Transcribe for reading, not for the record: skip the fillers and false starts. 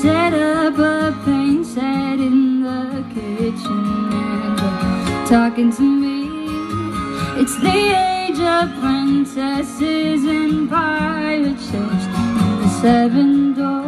set up a paint set in the kitchen and they're talking to me. It's the age of princesses and pirate ships and the seven doors.